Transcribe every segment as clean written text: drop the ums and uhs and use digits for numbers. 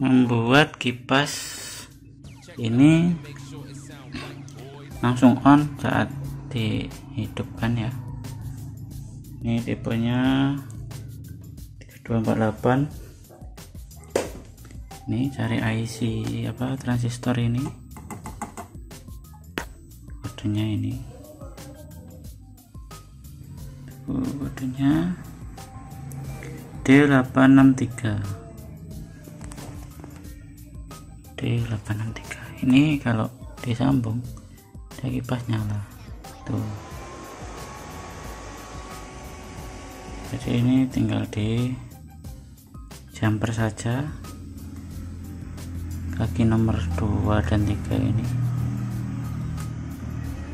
membuat kipas ini langsung on saat dihidupkan ya. Ini tipenya 3248. Ini cari IC apa transistor ini. Kodenya ini. Kodenya D863. Ini kalau disambung dia kipas nyala. Tuh. Jadi ini tinggal di jumper saja, kaki nomor 2 dan 3 ini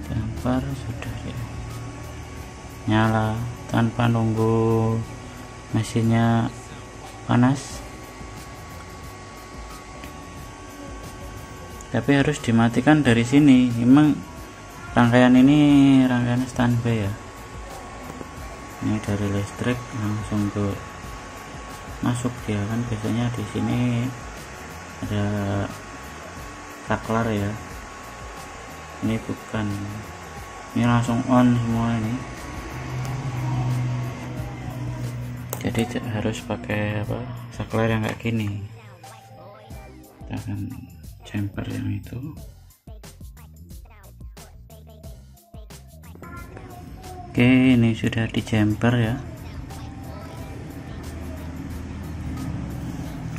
jumper sudah ya, nyala tanpa nunggu mesinnya panas, tapi harus dimatikan dari sini. Memang rangkaian ini rangkaian standby ya. Ini dari listrik langsung ke masuk dia kan, biasanya di sini ada saklar ya. Ini bukan, ini langsung on semua ini. Jadi harus pakai apa saklar yang kayak gini. Kita akan jumper yang itu. Oke, ini sudah di jumper ya,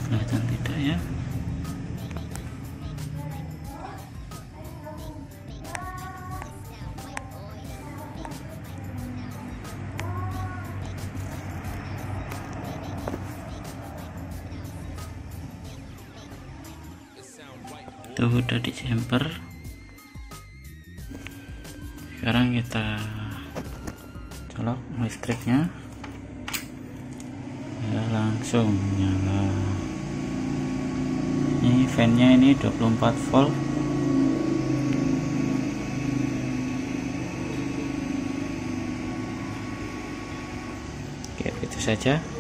kelihatan tidak ya. Itu udah di jumper. Sekarang kita colok listriknya ya, langsung nyala. Ini fan-nya ini 24 volt. Oke, itu saja.